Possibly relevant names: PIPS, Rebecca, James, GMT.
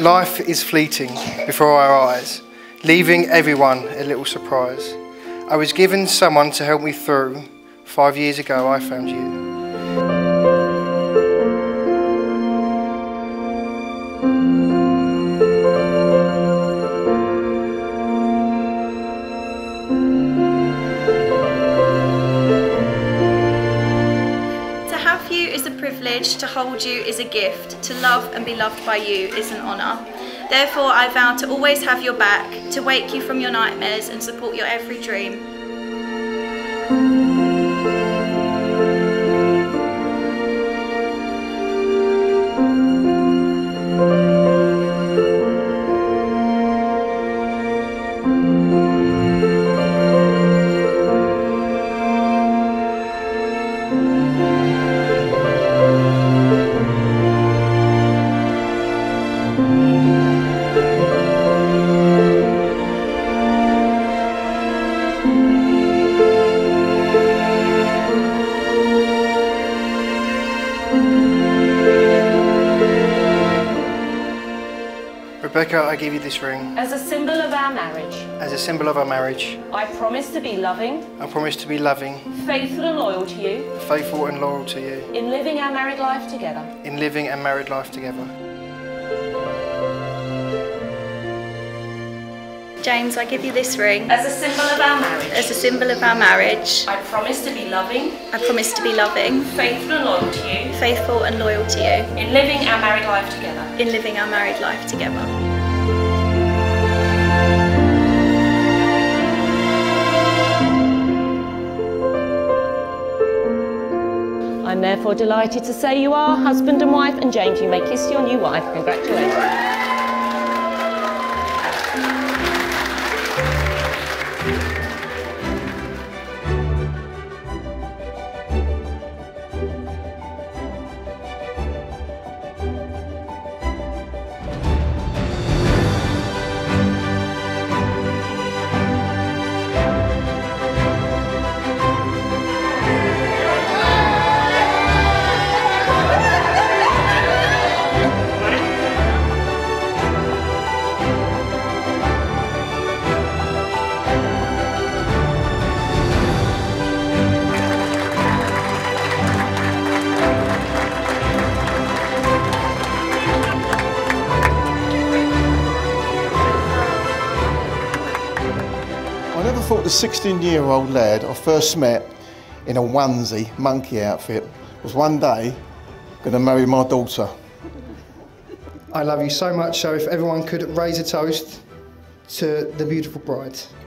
Life is fleeting before our eyes, leaving everyone a little surprise. I was given someone to help me through. 5 years ago, I found you. To hold you is a gift, to love and be loved by you is an honour. Therefore I vow to always have your back, to wake you from your nightmares and support your every dream. Rebecca, I give you this ring. As a symbol of our marriage. As a symbol of our marriage. I promise to be loving. I promise to be loving. Faithful and loyal to you. Faithful and loyal to you. In living our married life together. In living our married life together. James, I give you this ring. As a symbol of our marriage. As a symbol of our marriage. I promise to be loving. I promise to be loving. Faithful and loyal to you. Faithful and loyal to you. In living our married life together. In living our married life together. I'm therefore delighted to say you are husband and wife, and James, you may kiss your new wife. Congratulations. I never thought the 16-year-old lad I first met in a onesie monkey outfit was one day going to marry my daughter. I love you so much, so if everyone could raise a toast to the beautiful bride.